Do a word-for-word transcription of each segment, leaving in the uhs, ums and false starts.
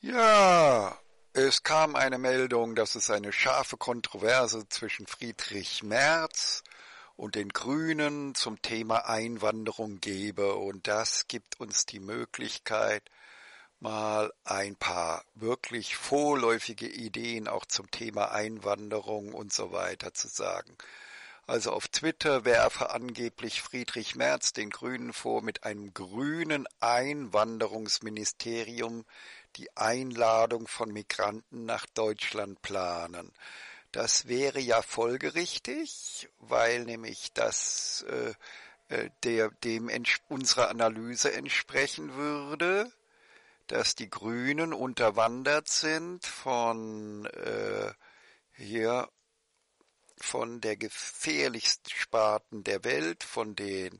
Ja, es kam eine Meldung, dass es eine scharfe Kontroverse zwischen Friedrich Merz und den Grünen zum Thema Einwanderung gebe. Und das gibt uns die Möglichkeit, mal ein paar wirklich vorläufige Ideen auch zum Thema Einwanderung und so weiter zu sagen. Also auf Twitter werfe angeblich Friedrich Merz den Grünen vor, mit einem grünen Einwanderungsministerium die Einladung von Migranten nach Deutschland planen. Das wäre ja folgerichtig, weil nämlich das äh, der, dem unserer Analyse entsprechen würde, dass die Grünen unterwandert sind von äh, hier von der gefährlichsten Sparten der Welt, von den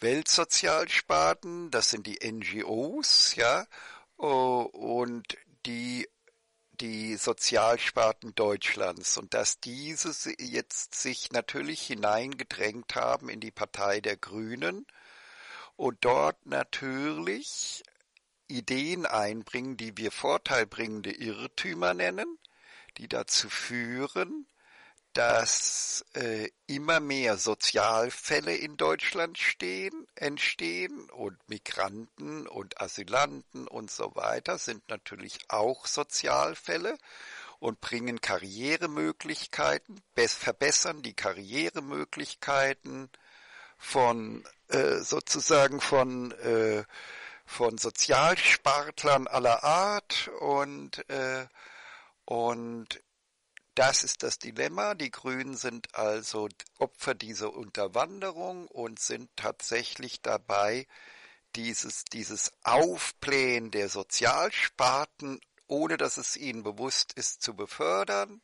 Weltsozialsparten, das sind die N G Os, ja, und die die Sozialsparten Deutschlands, und dass diese jetzt sich natürlich hineingedrängt haben in die Partei der Grünen und dort natürlich Ideen einbringen, die wir vorteilbringende Irrtümer nennen, die dazu führen, dass äh, immer mehr Sozialfälle in Deutschland stehen, entstehen, und Migranten und Asylanten und so weiter sind natürlich auch Sozialfälle und bringen Karrieremöglichkeiten, verbessern die Karrieremöglichkeiten von äh, sozusagen von äh, von Sozialspartlern aller Art, und äh, und das ist das Dilemma. Die Grünen sind also Opfer dieser Unterwanderung und sind tatsächlich dabei, dieses, dieses Aufblähen der Sozialsparten, ohne dass es ihnen bewusst ist, zu befördern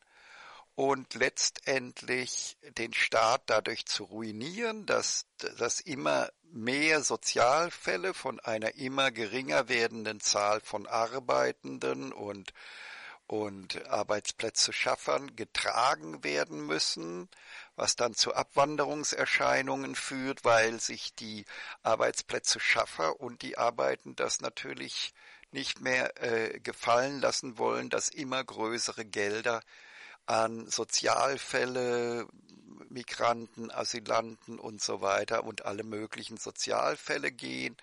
und letztendlich den Staat dadurch zu ruinieren, dass, dass immer mehr Sozialfälle von einer immer geringer werdenden Zahl von Arbeitenden und und Arbeitsplätze schaffen, getragen werden müssen, was dann zu Abwanderungserscheinungen führt, weil sich die Arbeitsplätze schaffen und die Arbeiten das natürlich nicht mehr äh, gefallen lassen wollen, dass immer größere Gelder an Sozialfälle, Migranten, Asylanten und so weiter und alle möglichen Sozialfälle gehen,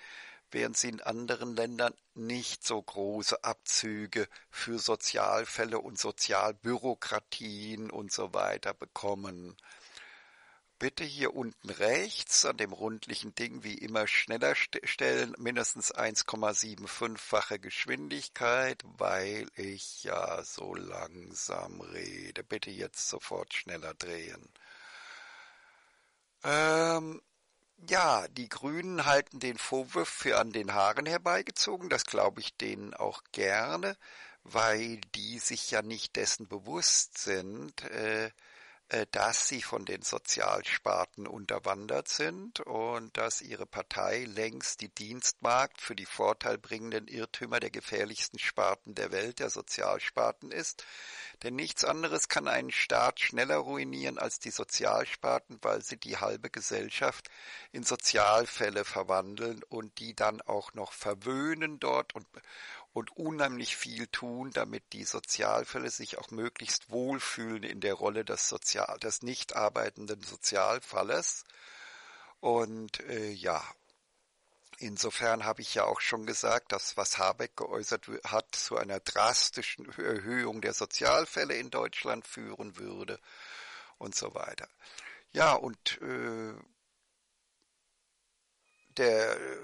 während sie in anderen Ländern nicht so große Abzüge für Sozialfälle und Sozialbürokratien und so weiter bekommen. Bitte hier unten rechts an dem rundlichen Ding wie immer schneller stellen, mindestens eins Komma fünfundsiebzig-fache Geschwindigkeit, weil ich ja so langsam rede. Bitte jetzt sofort schneller drehen. Ähm... Ja, die Grünen halten den Vorwurf für an den Haaren herbeigezogen. Das glaube ich denen auch gerne, weil die sich ja nicht dessen bewusst sind, äh, äh, dass sie von den Sozialsparten unterwandert sind und dass ihre Partei längst die Dienstmarkt für die vorteilbringenden Irrtümer der gefährlichsten Sparten der Welt, der Sozialsparten, ist. Denn nichts anderes kann einen Staat schneller ruinieren als die Sozialsparten, weil sie die halbe Gesellschaft in Sozialfälle verwandeln und die dann auch noch verwöhnen dort und, und unheimlich viel tun, damit die Sozialfälle sich auch möglichst wohlfühlen in der Rolle des, Sozial, des nicht arbeitenden Sozialfalles. Und äh, ja, insofern habe ich ja auch schon gesagt, dass was Habeck geäußert hat, zu einer drastischen Erhöhung der Sozialfälle in Deutschland führen würde und so weiter. Ja, und äh, der äh,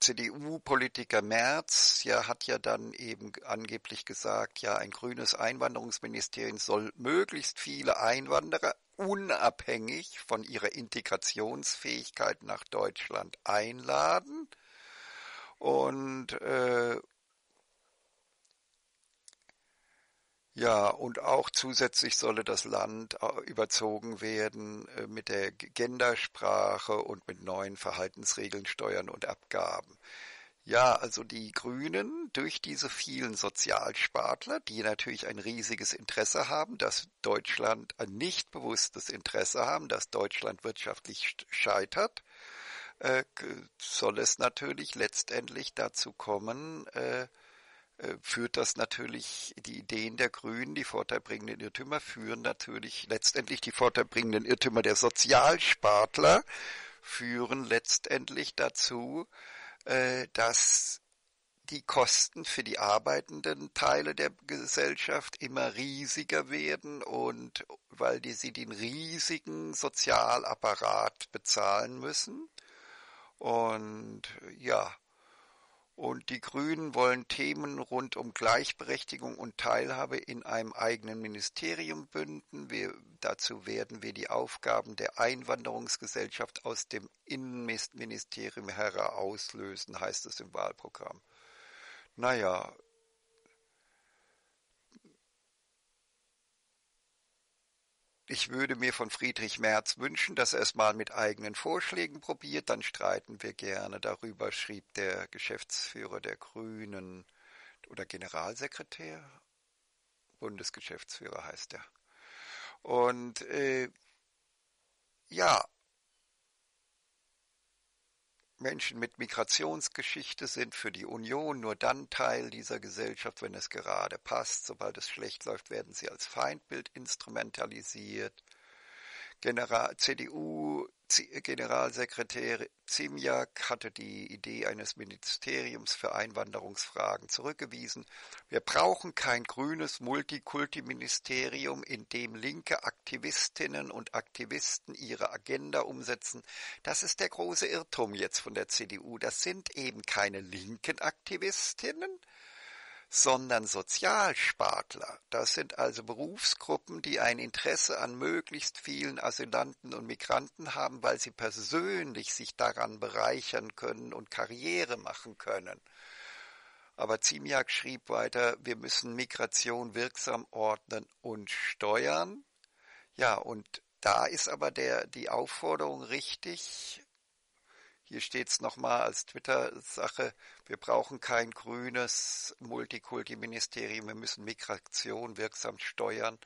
C D U-Politiker Merz ja, hat ja dann eben angeblich gesagt, ja, ein grünes Einwanderungsministerium soll möglichst viele Einwanderer unabhängig von ihrer Integrationsfähigkeit nach Deutschland einladen. Und äh, ja, und auch zusätzlich solle das Land überzogen werden äh, mit der Gendersprache und mit neuen Verhaltensregeln, Steuern und Abgaben. Ja, also die Grünen durch diese vielen Sozialspartler, die natürlich ein riesiges Interesse haben, dass Deutschland ein nicht bewusstes Interesse haben, dass Deutschland wirtschaftlich scheitert, äh, soll es natürlich letztendlich dazu kommen, äh, führt das natürlich die Ideen der Grünen, die vorteilbringenden Irrtümer, führen natürlich letztendlich die vorteilbringenden Irrtümer der Sozialspartler, führen letztendlich dazu, dass die Kosten für die arbeitenden Teile der Gesellschaft immer riesiger werden, und weil die, sie den riesigen Sozialapparat bezahlen müssen. Und ja, und die Grünen wollen Themen rund um Gleichberechtigung und Teilhabe in einem eigenen Ministerium bünden. Wir, dazu werden wir die Aufgaben der Einwanderungsgesellschaft aus dem Innenministerium herauslösen, heißt es im Wahlprogramm. Naja. Ich würde mir von Friedrich Merz wünschen, dass er es mal mit eigenen Vorschlägen probiert, dann streiten wir gerne darüber, schrieb der Geschäftsführer der Grünen oder Generalsekretär, Bundesgeschäftsführer heißt er. Und äh, ja, Menschen mit Migrationsgeschichte sind für die Union nur dann Teil dieser Gesellschaft, wenn es gerade passt. Sobald es schlecht läuft, werden sie als Feindbild instrumentalisiert. General, C D U-Generalsekretär Ziemiak hatte die Idee eines Ministeriums für Einwanderungsfragen zurückgewiesen. Wir brauchen kein grünes Multikulti-Ministerium, in dem linke Aktivistinnen und Aktivisten ihre Agenda umsetzen. Das ist der große Irrtum jetzt von der C D U. Das sind eben keine linken Aktivistinnen, sondern Sozialspartler. Das sind also Berufsgruppen, die ein Interesse an möglichst vielen Asylanten und Migranten haben, weil sie persönlich sich daran bereichern können und Karriere machen können. Aber Ziemiak schrieb weiter, wir müssen Migration wirksam ordnen und steuern. Ja, und da ist aber der, die Aufforderung richtig. Hier steht es nochmal als Twitter-Sache, wir brauchen kein grünes Multikulti-Ministerium, wir müssen Migration wirksam steuern,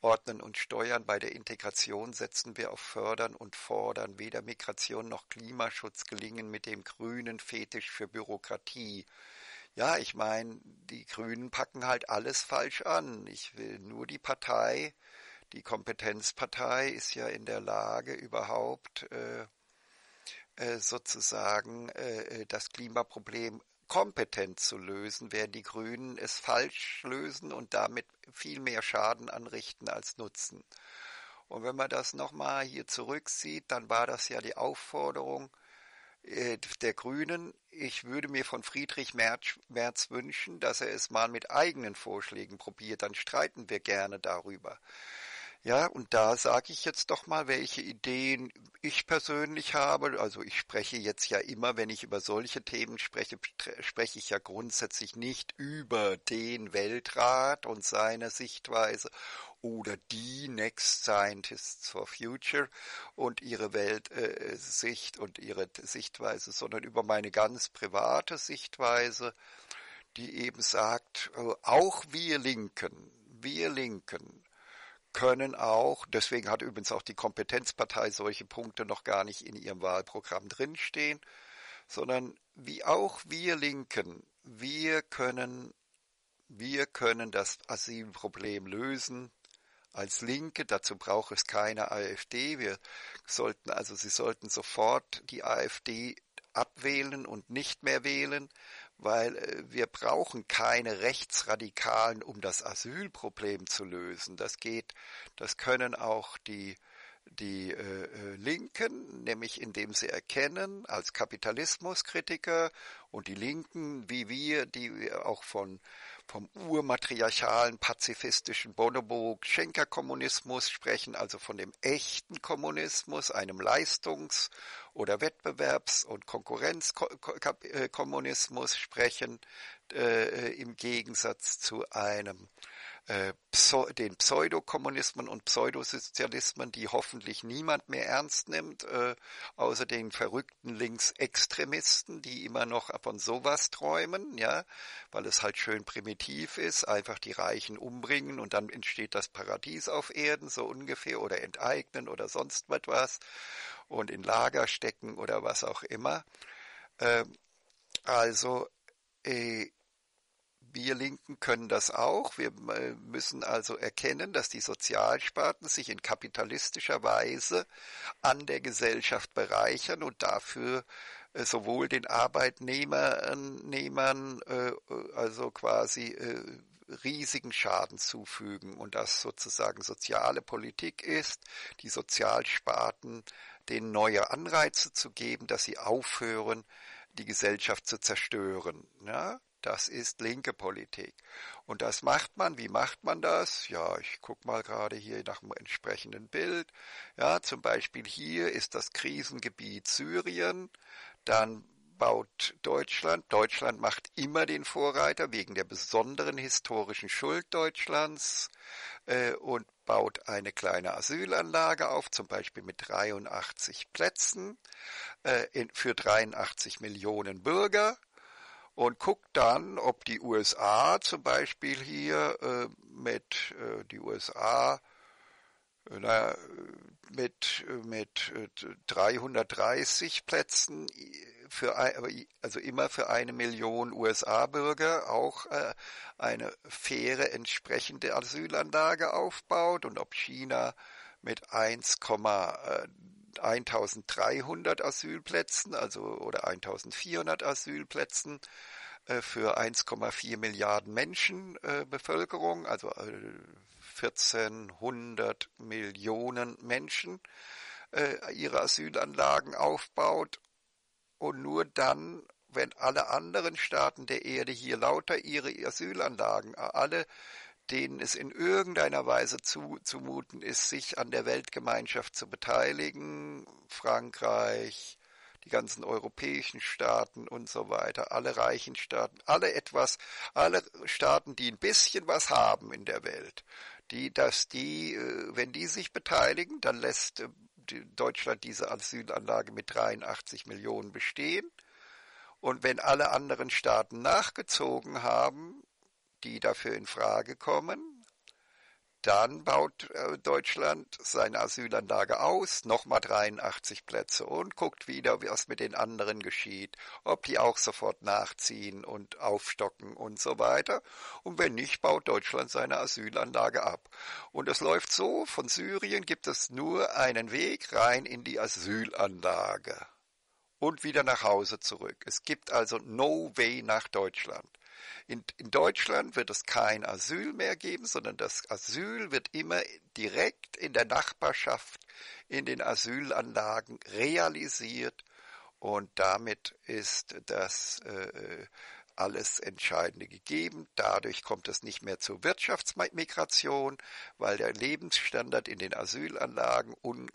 ordnen und steuern. Bei der Integration setzen wir auf Fördern und Fordern. Weder Migration noch Klimaschutz gelingen mit dem grünen Fetisch für Bürokratie. Ja, ich meine, die Grünen packen halt alles falsch an. Ich will nur die Partei, die Kompetenzpartei ist ja in der Lage überhaupt... Äh, sozusagen das Klimaproblem kompetent zu lösen, während die Grünen es falsch lösen und damit viel mehr Schaden anrichten als Nutzen. Und wenn man das nochmal hier zurücksieht, dann war das ja die Aufforderung der Grünen, ich würde mir von Friedrich Merz, Merz wünschen, dass er es mal mit eigenen Vorschlägen probiert, dann streiten wir gerne darüber. Ja, und da sage ich jetzt doch mal, welche Ideen ich persönlich habe. Also ich spreche jetzt ja immer, wenn ich über solche Themen spreche, spreche ich ja grundsätzlich nicht über den Weltrat und seine Sichtweise oder die NextScientists for Future und ihre Weltsicht äh, und ihre Sichtweise, sondern über meine ganz private Sichtweise, die eben sagt, auch wir Linken, wir Linken, können auch, deswegen hat übrigens auch die Kompetenzpartei solche Punkte noch gar nicht in ihrem Wahlprogramm drinstehen, sondern wie auch wir Linken, wir können, wir können das Asylproblem lösen. Als Linke, dazu braucht es keine AfD. Wir sollten, also Sie sollten sofort die AfD abwählen und nicht mehr wählen, weil wir brauchen keine Rechtsradikalen, um das Asylproblem zu lösen. Das geht, das können auch die, die äh, Linken, nämlich indem sie erkennen, als Kapitalismuskritiker und die Linken, wie wir, die auch von, vom urmatriarchalen, pazifistischen Bonobo-Schenker-Kommunismus sprechen, also von dem echten Kommunismus, einem Leistungs- oder Wettbewerbs- und Konkurrenzkommunismus sprechen, äh, im Gegensatz zu einem äh, den Pseudokommunismen und Pseudosozialismen, die hoffentlich niemand mehr ernst nimmt, äh, außer den verrückten Linksextremisten, die immer noch von sowas träumen, ja, weil es halt schön primitiv ist, einfach die Reichen umbringen und dann entsteht das Paradies auf Erden, so ungefähr, oder enteignen oder sonst was. und in Lager stecken oder was auch immer. Also wir Linken können das auch. Wir müssen also erkennen, dass die Sozialsparten sich in kapitalistischer Weise an der Gesellschaft bereichern und dafür sowohl den Arbeitnehmern, also quasi riesigen Schaden zufügen und das sozusagen soziale Politik ist, die Sozialsparten denen neue Anreize zu geben, dass sie aufhören, die Gesellschaft zu zerstören. Ja, das ist linke Politik. Und das macht man. Wie macht man das? Ja, ich gucke mal gerade hier nach dem entsprechenden Bild. Ja, zum Beispiel hier ist das Krisengebiet Syrien. Dann baut Deutschland. Deutschland macht immer den Vorreiter wegen der besonderen historischen Schuld Deutschlands äh, und baut eine kleine Asylanlage auf, zum Beispiel mit dreiundachtzig Plätzen äh, in, für dreiundachtzig Millionen Bürger und guckt dann, ob die U S A zum Beispiel hier äh, mit äh, die U S A Na, mit, mit dreihundertdreißig Plätzen, für, also immer für eine Million U S A-Bürger, auch eine faire entsprechende Asylanlage aufbaut und ob China mit eintausenddreihundert Asylplätzen, also oder eintausendvierhundert Asylplätzen, für eins Komma vier Milliarden Menschen äh, Bevölkerung, also äh, vierzehnhundert Millionen Menschen, äh, ihre Asylanlagen aufbaut und nur dann, wenn alle anderen Staaten der Erde hier lauter ihre Asylanlagen, alle, denen es in irgendeiner Weise zuzumuten ist, sich an der Weltgemeinschaft zu beteiligen, Frankreich, die ganzen europäischen Staaten und so weiter, alle reichen Staaten, alle etwas, alle Staaten, die ein bisschen was haben in der Welt, die, dass die, wenn die sich beteiligen, dann lässt Deutschland diese Asylanlage mit dreiundachtzig Millionen bestehen. Und wenn alle anderen Staaten nachgezogen haben, die dafür in Frage kommen, dann baut Deutschland seine Asylanlage aus, nochmal dreiundachtzig Plätze und guckt wieder, was mit den anderen geschieht, ob die auch sofort nachziehen und aufstocken und so weiter. Und wenn nicht, baut Deutschland seine Asylanlage ab. Und es läuft so, von Syrien gibt es nur einen Weg rein in die Asylanlage und wieder nach Hause zurück. Es gibt also no way nach Deutschland. In, in Deutschland wird es kein Asyl mehr geben, sondern das Asyl wird immer direkt in der Nachbarschaft, in den Asylanlagen realisiert und damit ist das äh, alles Entscheidende gegeben. Dadurch kommt es nicht mehr zur Wirtschaftsmigration, weil der Lebensstandard in den Asylanlagen un,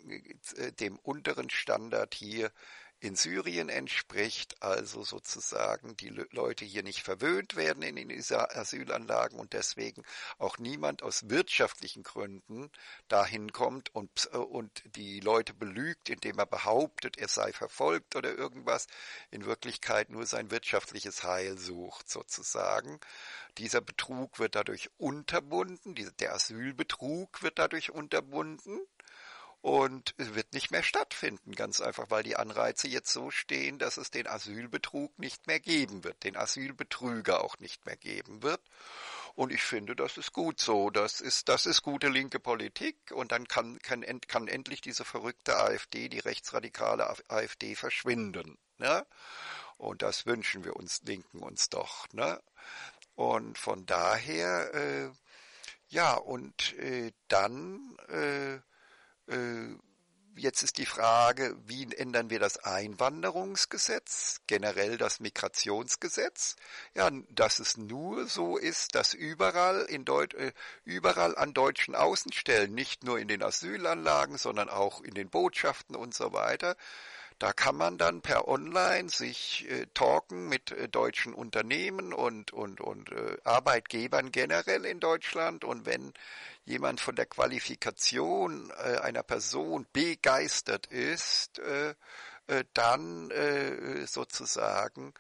äh, dem unteren Standard hier in Syrien entspricht, also sozusagen die Leute hier nicht verwöhnt werden in den Asylanlagen und deswegen auch niemand aus wirtschaftlichen Gründen dahin kommt und, und die Leute belügt, indem er behauptet, er sei verfolgt oder irgendwas, in Wirklichkeit nur sein wirtschaftliches Heil sucht sozusagen. Dieser Betrug wird dadurch unterbunden, der Asylbetrug wird dadurch unterbunden. Und es wird nicht mehr stattfinden, ganz einfach, weil die Anreize jetzt so stehen, dass es den Asylbetrug nicht mehr geben wird, den Asylbetrüger auch nicht mehr geben wird. Und ich finde, das ist gut so, das ist, das ist gute linke Politik und dann kann, kann, kann endlich diese verrückte AfD, die rechtsradikale AfD verschwinden. Ne? Und das wünschen wir uns, Linken uns doch. Ne? Und von daher, äh, ja, und äh, dann... Äh, Jetzt ist die Frage, wie ändern wir das Einwanderungsgesetz, generell das Migrationsgesetz? Ja, dass es nur so ist, dass überall, in Deut- überall an deutschen Außenstellen, nicht nur in den Asylanlagen, sondern auch in den Botschaften und so weiter, da kann man dann per Online sich äh, talken mit äh, deutschen Unternehmen und, und, und äh, Arbeitgebern generell in Deutschland. Und wenn jemand von der Qualifikation äh, einer Person begeistert ist, äh, äh, dann äh, sozusagen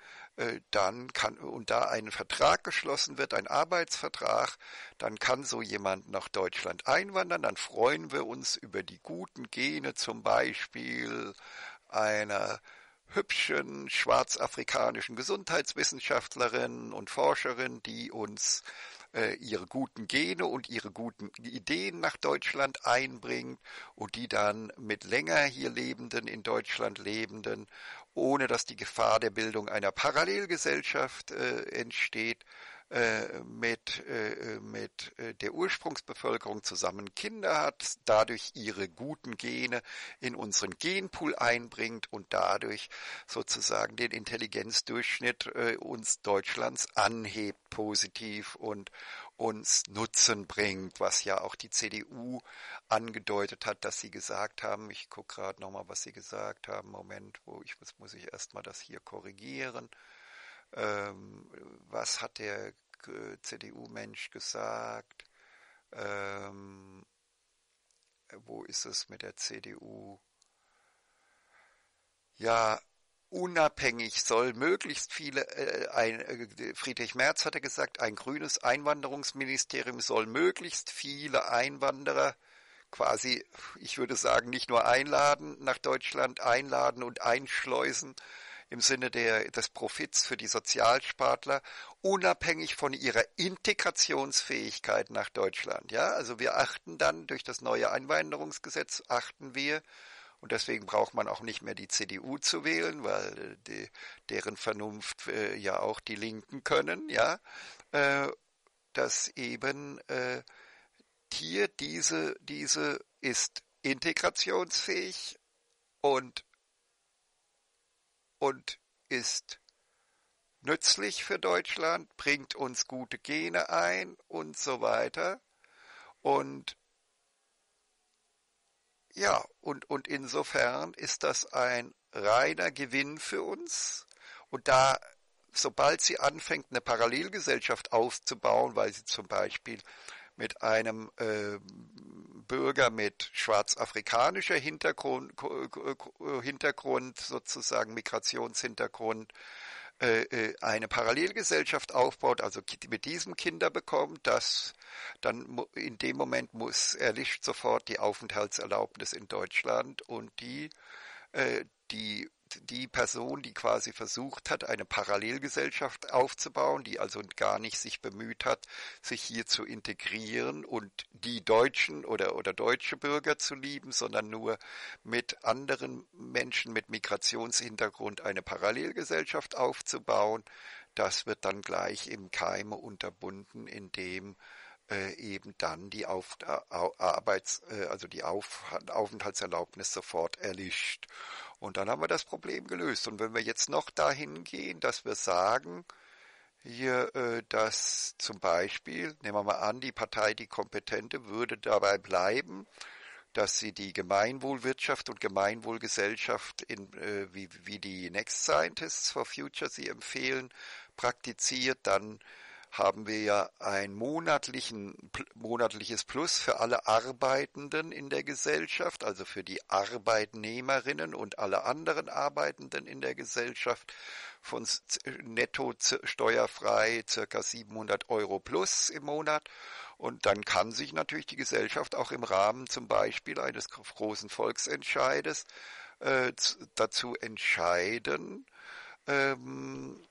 dann kann, und da ein Vertrag geschlossen wird, ein Arbeitsvertrag, dann kann so jemand nach Deutschland einwandern, dann freuen wir uns über die guten Gene zum Beispiel einer hübschen schwarzafrikanischen Gesundheitswissenschaftlerin und Forscherin, die uns äh, ihre guten Gene und ihre guten Ideen nach Deutschland einbringt und die dann mit länger hier Lebenden, in Deutschland Lebenden, ohne dass die Gefahr der Bildung einer Parallelgesellschaft äh, entsteht, mit, mit der Ursprungsbevölkerung zusammen Kinder hat, dadurch ihre guten Gene in unseren Genpool einbringt und dadurch sozusagen den Intelligenzdurchschnitt uns Deutschlands anhebt positiv und uns Nutzen bringt, was ja auch die C D U angedeutet hat, dass sie gesagt haben, ich gucke gerade nochmal, was sie gesagt haben, Moment, wo ich muss, muss ich erstmal das hier korrigieren. Was hat der C D U-Mensch gesagt? Ähm, wo ist es mit der C D U? Ja, unabhängig soll möglichst viele, äh, ein, äh, Friedrich Merz hatte gesagt, ein grünes Einwanderungsministerium soll möglichst viele Einwanderer quasi, ich würde sagen, nicht nur einladen nach Deutschland, einladen und einschleusen, im Sinne der, des Profits für die Sozialspartler, unabhängig von ihrer Integrationsfähigkeit nach Deutschland. Ja, also wir achten dann durch das neue Einwanderungsgesetz, achten wir, und deswegen braucht man auch nicht mehr die C D U zu wählen, weil die, deren Vernunft äh, ja auch die Linken können, ja, äh, dass eben äh, hier diese, diese ist integrationsfähig und und ist nützlich für Deutschland, bringt uns gute Gene ein und so weiter. Und ja, und, und insofern ist das ein reiner Gewinn für uns. Und da, sobald sie anfängt, eine Parallelgesellschaft aufzubauen, weil sie zum Beispiel mit einem äh, Bürger mit schwarzafrikanischer Hintergrund, Hintergrund sozusagen Migrationshintergrund, äh, eine Parallelgesellschaft aufbaut, also mit diesem Kinder bekommt, das dann in dem Moment muss, erlischt sofort die Aufenthaltserlaubnis in Deutschland und die, äh, die die Person, die quasi versucht hat, eine Parallelgesellschaft aufzubauen, die also gar nicht sich bemüht hat, sich hier zu integrieren und die Deutschen oder, oder deutsche Bürger zu lieben, sondern nur mit anderen Menschen mit Migrationshintergrund eine Parallelgesellschaft aufzubauen, das wird dann gleich im Keime unterbunden, indem äh, eben dann die, Auf, Arbeits, äh, also die Auf, Aufenthaltserlaubnis sofort erlischt. Und dann haben wir das Problem gelöst. Und wenn wir jetzt noch dahin gehen, dass wir sagen, hier, dass zum Beispiel, nehmen wir mal an, die Partei DieKompetente würde dabei bleiben, dass sie die Gemeinwohlwirtschaft und Gemeinwohlgesellschaft, in, wie, wie die NextScientists for Future sie empfehlen, praktiziert, dann haben wir ja ein monatlichen, monatliches Plus für alle Arbeitenden in der Gesellschaft, also für die Arbeitnehmerinnen und alle anderen Arbeitenden in der Gesellschaft von netto steuerfrei ca. siebenhundert Euro plus im Monat. Und dann kann sich natürlich die Gesellschaft auch im Rahmen zum Beispiel eines großen Volksentscheides äh, dazu entscheiden, ähm,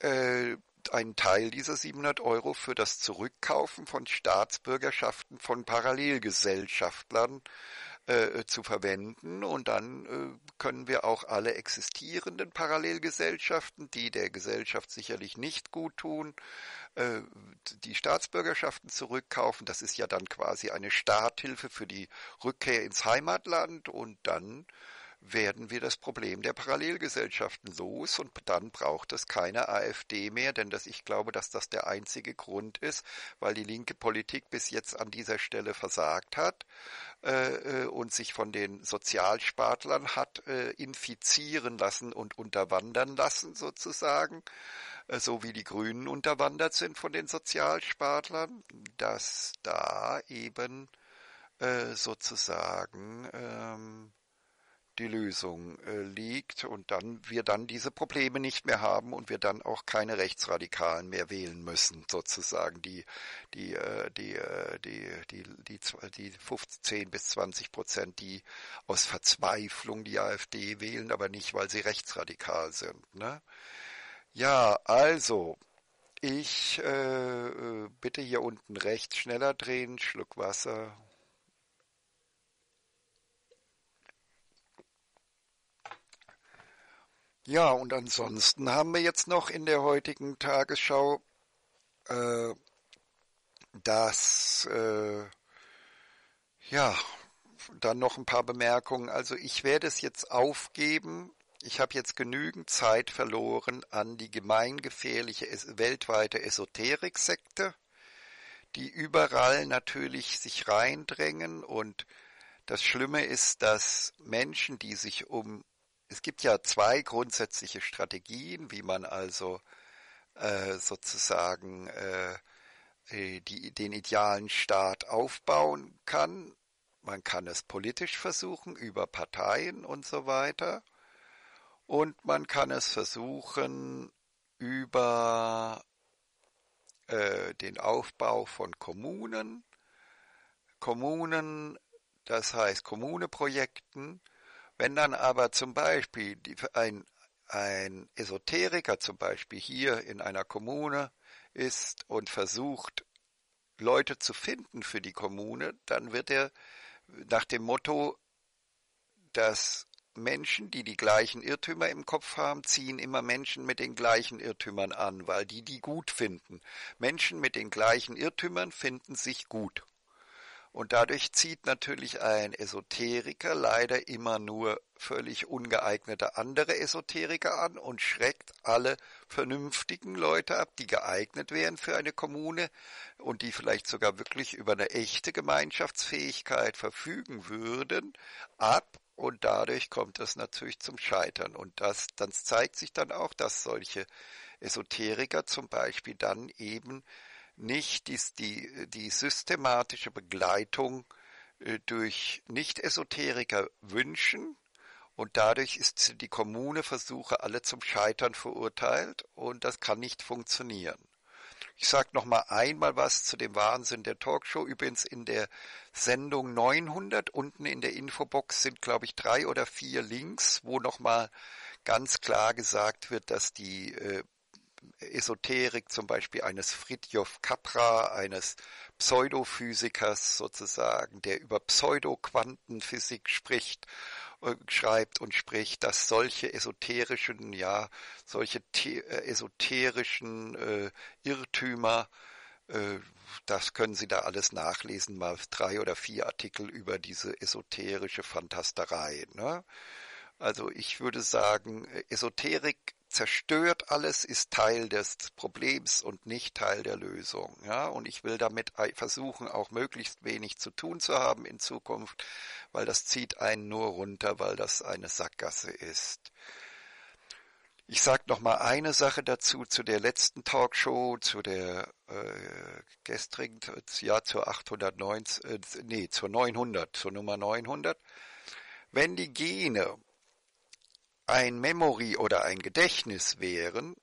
äh, einen Teil dieser siebenhundert Euro für das Zurückkaufen von Staatsbürgerschaften von Parallelgesellschaftlern äh, zu verwenden. Und dann äh, können wir auch alle existierenden Parallelgesellschaften, die der Gesellschaft sicherlich nicht gut tun, äh, die Staatsbürgerschaften zurückkaufen. Das ist ja dann quasi eine Starthilfe für die Rückkehr ins Heimatland. Und dann werden wir das Problem der Parallelgesellschaften los und dann braucht es keine AfD mehr, denn das, ich glaube, dass das der einzige Grund ist, weil die linke Politik bis jetzt an dieser Stelle versagt hat äh, und sich von den Sozialspartlern hat äh, infizieren lassen und unterwandern lassen sozusagen, äh, so wie die Grünen unterwandert sind von den Sozialspartlern, dass da eben äh, sozusagen ähm, die Lösung äh, liegt und dann wir dann diese Probleme nicht mehr haben und wir dann auch keine Rechtsradikalen mehr wählen müssen, sozusagen die die äh, die, äh, die die die die fünfzehn bis zwanzig Prozent, die aus Verzweiflung die AfD wählen, aber nicht weil sie rechtsradikal sind, ne? Ja, also ich äh, bitte hier unten rechts schneller drehen, Schluck Wasser. Ja, und ansonsten haben wir jetzt noch in der heutigen Tagesschau, äh, dass, äh, ja, dann noch ein paar Bemerkungen. Also ich werde es jetzt aufgeben. Ich habe jetzt genügend Zeit verloren an die gemeingefährliche weltweite Esoterik-Sekte, die überall natürlich sich reindrängen. Und das Schlimme ist, dass Menschen, die sich um Es gibt ja zwei grundsätzliche Strategien, wie man also äh, sozusagen äh, die, den idealen Staat aufbauen kann. Man kann es politisch versuchen, über Parteien und so weiter. Und man kann es versuchen, über äh, den Aufbau von Kommunen, Kommunen, das heißt Kommuneprojekten. Wenn dann aber zum Beispiel ein, ein Esoteriker zum Beispiel hier in einer Kommune ist und versucht, Leute zu finden für die Kommune, dann wird er nach dem Motto, dass Menschen, die die gleichen Irrtümer im Kopf haben, ziehen immer Menschen mit den gleichen Irrtümern an, weil die die gut finden. Menschen mit den gleichen Irrtümern finden sich gut. Und dadurch zieht natürlich ein Esoteriker leider immer nur völlig ungeeignete andere Esoteriker an und schreckt alle vernünftigen Leute ab, die geeignet wären für eine Kommune und die vielleicht sogar wirklich über eine echte Gemeinschaftsfähigkeit verfügen würden, ab. Und dadurch kommt es natürlich zum Scheitern. Und das, dann zeigt sich dann auch, dass solche Esoteriker zum Beispiel dann eben nicht die, die, die systematische Begleitung äh, durch Nicht-Esoteriker wünschen und dadurch ist die Kommuneversuche alle zum Scheitern verurteilt und das kann nicht funktionieren. Ich sage noch mal einmal was zu dem Wahnsinn der Talkshow. Übrigens in der Sendung neunhundert unten in der Infobox sind, glaube ich, drei oder vier Links, wo noch mal ganz klar gesagt wird, dass die äh, Esoterik zum Beispiel eines Fridtjof Capra, eines Pseudophysikers sozusagen, der über Pseudoquantenphysik spricht, äh, schreibt und spricht, dass solche esoterischen, ja, solche äh, esoterischen äh, Irrtümer, äh, das können Sie da alles nachlesen, mal drei oder vier Artikel über diese esoterische Fantasterei, ne? Also ich würde sagen, Esoterik zerstört alles, ist Teil des Problems und nicht Teil der Lösung. Ja? Und ich will damit versuchen, auch möglichst wenig zu tun zu haben in Zukunft, weil das zieht einen nur runter, weil das eine Sackgasse ist. Ich sage nochmal eine Sache dazu, zu der letzten Talkshow, zu der äh, gestrigen, ja, zur achthundertneunzig, äh, nee, zur neunhundert, zur Nummer neunhundert. Wenn die Gene ein Memory oder ein Gedächtnis wären,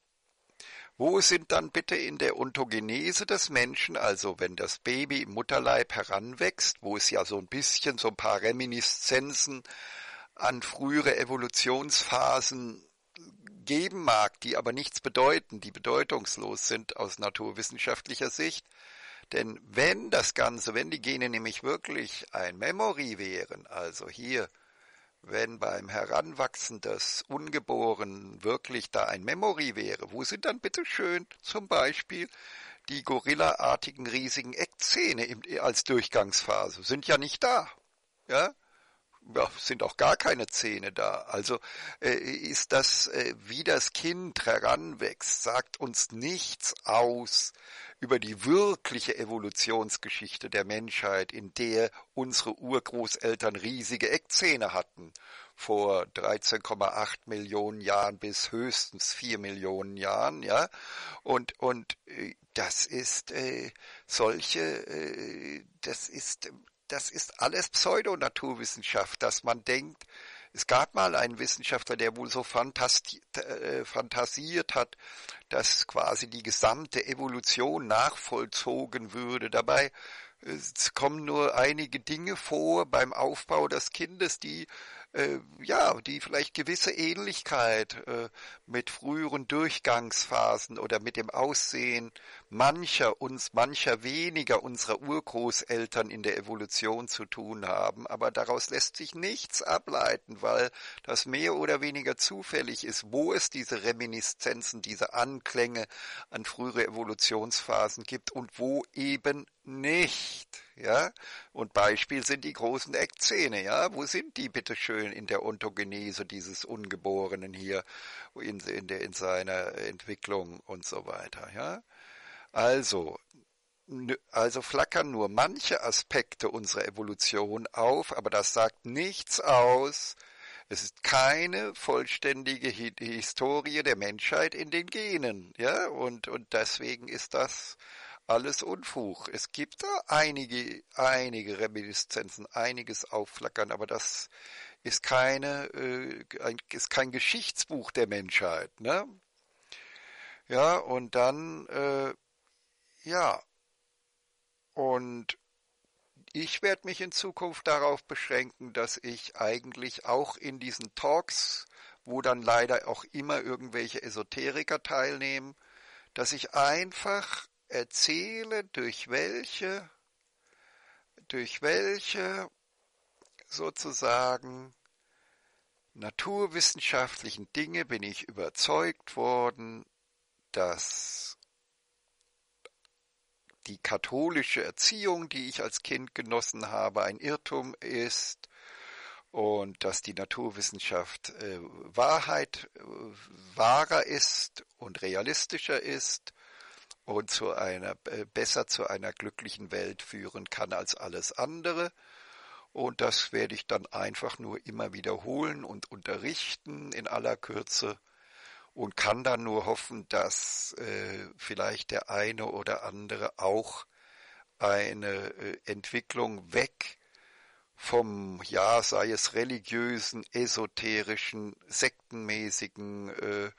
wo sind dann bitte in der Ontogenese des Menschen, also wenn das Baby im Mutterleib heranwächst, wo es ja so ein bisschen so ein paar Reminiszenzen an frühere Evolutionsphasen geben mag, die aber nichts bedeuten, die bedeutungslos sind aus naturwissenschaftlicher Sicht. Denn wenn das Ganze, wenn die Gene nämlich wirklich ein Memory wären, also hier wenn beim Heranwachsen des Ungeborenen wirklich da ein Memory wäre, wo sind dann bitte schön zum Beispiel die gorillaartigen riesigen Eckzähne im, als Durchgangsphase? Sind ja nicht da, ja? Ja, sind auch gar keine Zähne da. Also äh, ist das, äh, wie das Kind heranwächst, sagt uns nichts aus über die wirkliche Evolutionsgeschichte der Menschheit, in der unsere Urgroßeltern riesige Eckzähne hatten, vor dreizehn Komma acht Millionen Jahren bis höchstens vier Millionen Jahren, ja, und, und äh, das ist äh, solche, äh, das ist... Das ist alles Pseudonaturwissenschaft, dass man denkt, Es gab mal einen Wissenschaftler, der wohl so fantasi- äh, fantasiert hat, dass quasi die gesamte Evolution nachvollzogen würde. Dabei äh, kommen nur einige Dinge vor beim Aufbau des Kindes, die äh, ja, die vielleicht gewisse Ähnlichkeit äh, mit früheren Durchgangsphasen oder mit dem Aussehen mancher uns, mancher weniger unserer Urgroßeltern in der Evolution zu tun haben. Aber daraus lässt sich nichts ableiten, weil das mehr oder weniger zufällig ist, wo es diese Reminiszenzen, diese Anklänge an frühere Evolutionsphasen gibt und wo eben nicht. Ja? Und Beispiel sind die großen Eckzähne. Ja? Wo sind die bitte schön in der Ontogenese dieses Ungeborenen hier in, in, der, in seiner Entwicklung und so weiter? Ja? Also, also flackern nur manche Aspekte unserer Evolution auf, aber das sagt nichts aus. Es ist keine vollständige Historie der Menschheit in den Genen, ja, und, und deswegen ist das alles Unfug. Es gibt da einige, einige Reminiszenzen, einiges Aufflackern, aber das ist keine, äh, ein, ist kein Geschichtsbuch der Menschheit, ne? Ja, und dann, äh, ja, und ich werde mich in Zukunft darauf beschränken, dass ich eigentlich auch in diesen Talks, wo dann leider auch immer irgendwelche Esoteriker teilnehmen, dass ich einfach erzähle, durch welche, durch welche sozusagen naturwissenschaftlichen Dinge bin ich überzeugt worden, dass die katholische Erziehung, die ich als Kind genossen habe, ein Irrtum ist und dass die Naturwissenschaft äh, Wahrheit äh, wahrer ist und realistischer ist und zu einer äh, besser zu einer glücklichen Welt führen kann als alles andere. Und das werde ich dann einfach nur immer wiederholen und unterrichten in aller Kürze. Und kann dann nur hoffen, dass äh, vielleicht der eine oder andere auch eine äh, Entwicklung weg vom, ja, sei es religiösen, esoterischen, sektenmäßigen, äh,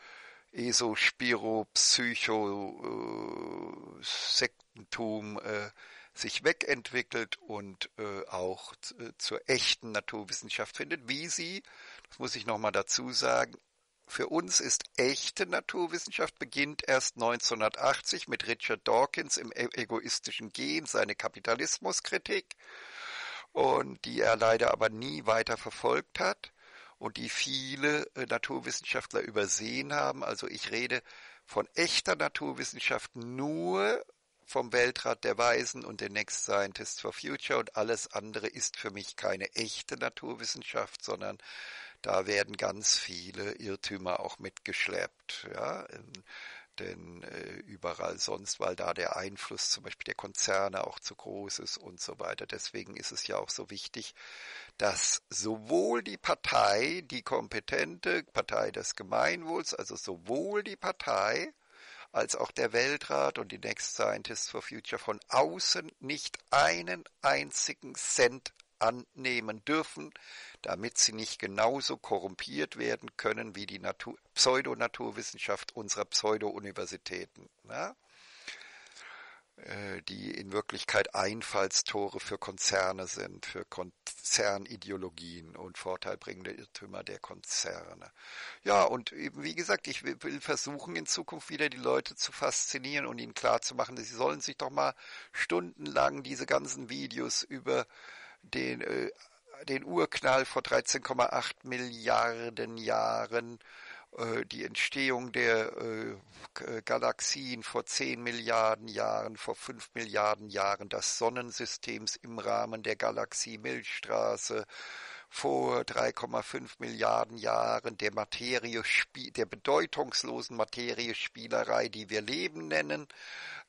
Esospiro-Psycho-Sektentum äh, sich wegentwickelt und äh, auch äh, zur echten Naturwissenschaft findet, wie sie, das muss ich nochmal dazu sagen, für uns ist echte Naturwissenschaft beginnt erst neunzehnhundertachtzig mit Richard Dawkins im egoistischen Gen, seine Kapitalismuskritik, und die er leider aber nie weiter verfolgt hat und die viele Naturwissenschaftler übersehen haben. Also ich rede von echter Naturwissenschaft nur vom Weltrat der Weisen und den Next Scientists for Future, und alles andere ist für mich keine echte Naturwissenschaft, sondern da werden ganz viele Irrtümer auch mitgeschleppt, ja, denn äh, überall sonst, weil da der Einfluss zum Beispiel der Konzerne auch zu groß ist und so weiter. Deswegen ist es ja auch so wichtig, dass sowohl die Partei, die kompetente Partei des Gemeinwohls, also sowohl die Partei als auch der Weltrat und die Next Scientists for Future von außen nicht einen einzigen Cent annehmen dürfen, damit sie nicht genauso korrumpiert werden können wie die Natur- Pseudonaturwissenschaft unserer Pseudo-Universitäten, ne? Äh, die in Wirklichkeit Einfallstore für Konzerne sind, für Konzernideologien und vorteilbringende Irrtümer der Konzerne. Ja, und eben wie gesagt, ich will versuchen, in Zukunft wieder die Leute zu faszinieren und ihnen klarzumachen, dass sie sollen sich doch mal stundenlang diese ganzen Videos über Den, äh, den Urknall vor dreizehn Komma acht Milliarden Jahren, äh, die Entstehung der äh, Galaxien vor zehn Milliarden Jahren, vor fünf Milliarden Jahren, des Sonnensystems im Rahmen der Galaxie Milchstraße, vor drei Komma fünf Milliarden Jahren der Materie, der bedeutungslosen Materiespielerei, die wir Leben nennen,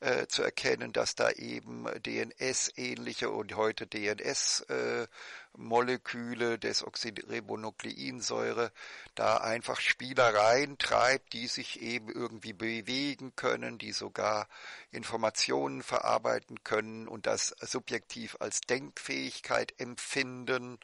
äh, zu erkennen, dass da eben D N S-ähnliche und heute D N S äh, Moleküle, Desoxyribonukleinsäure, da einfach Spielereien treibt, die sich eben irgendwie bewegen können, die sogar Informationen verarbeiten können und das subjektiv als Denkfähigkeit empfinden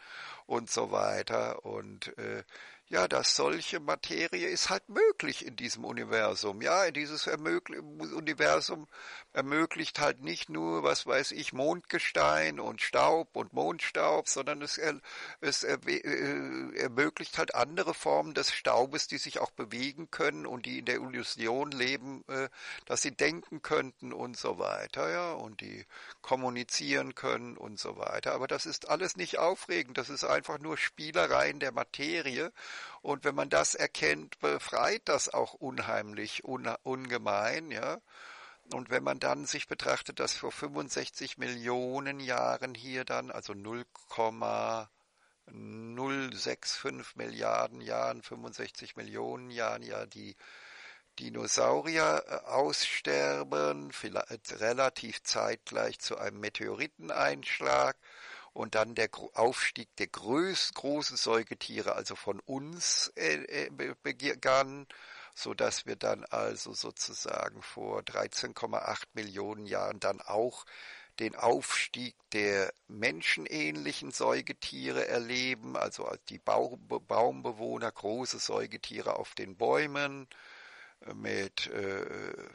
und so weiter. Und äh, ja, dass solche Materie ist halt möglich in diesem Universum. Ja, dieses Universum ermöglicht halt nicht nur, was weiß ich, Mondgestein und Staub und Mondstaub, sondern es, er, es er, äh, ermöglicht halt andere Formen des Staubes, die sich auch bewegen können und die in der Illusion leben, äh, dass sie denken könnten und so weiter, ja, und die kommunizieren können und so weiter. Aber das ist alles nicht aufregend. Das ist einfach nur Spielereien der Materie. Und wenn man das erkennt, befreit das auch unheimlich, un, ungemein, ja. Und wenn man dann sich betrachtet, dass vor fünfundsechzig Millionen Jahren hier dann, also null Komma null sechs fünf Milliarden Jahren, fünfundsechzig Millionen Jahren, ja, die Dinosaurier aussterben, vielleicht relativ zeitgleich zu einem Meteoriteneinschlag. Und dann der Aufstieg der groß, großen Säugetiere, also von uns, äh, begann, so dass wir dann also sozusagen vor dreizehn Komma acht Millionen Jahren dann auch den Aufstieg der menschenähnlichen Säugetiere erleben, also als die Baumbewohner, große Säugetiere auf den Bäumen, mit äh,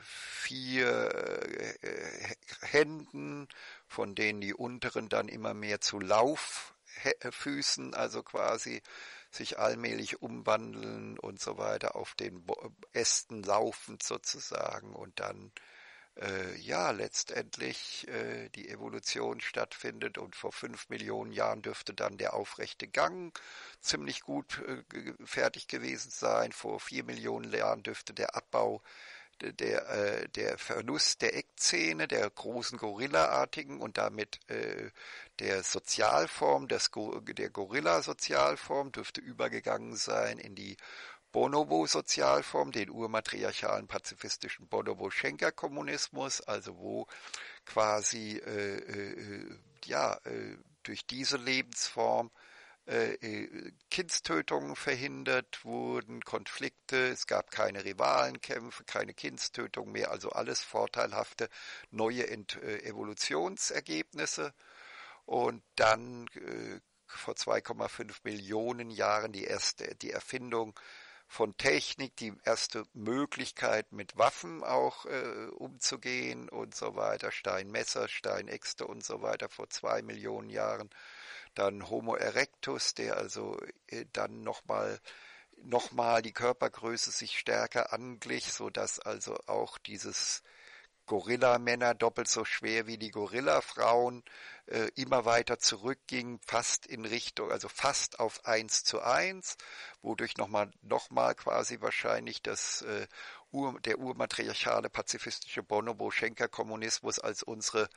vier äh, Händen, von denen die unteren dann immer mehr zu Lauffüßen, also quasi sich allmählich umwandeln und so weiter, auf den Ästen laufend sozusagen, und dann äh, ja letztendlich äh, die Evolution stattfindet, und vor fünf Millionen Jahren dürfte dann der aufrechte Gang ziemlich gut äh, fertig gewesen sein. Vor vier Millionen Jahren dürfte der Abbau Der, äh, der Verlust der Eckzähne, der großen Gorilla-artigen und damit äh, der Sozialform, des Go- der Gorilla-Sozialform dürfte übergegangen sein in die Bonobo-Sozialform, den urmatriarchalen pazifistischen Bonobo-Schenker-Kommunismus, also wo quasi äh, äh, ja, äh, durch diese Lebensform Kindstötungen verhindert wurden, Konflikte, es gab keine Rivalenkämpfe, keine Kindstötungen mehr, also alles vorteilhafte neue Ent- Evolutionsergebnisse. Und dann äh, vor zwei Komma fünf Millionen Jahren die erste, die Erfindung von Technik, die erste Möglichkeit, mit Waffen auch äh, umzugehen und so weiter, Steinmesser, Steinäxte und so weiter, vor zwei Millionen Jahren. Dann Homo erectus, der also dann nochmal noch mal die Körpergröße sich stärker anglich, sodass also auch dieses Gorilla-Männer doppelt so schwer wie die Gorilla-Frauen äh, immer weiter zurückging, fast in Richtung, also fast auf eins zu eins, wodurch nochmal noch mal quasi wahrscheinlich das äh, Ur, der urmatriarchale pazifistische Bonobo-Schenker-Kommunismus als unsere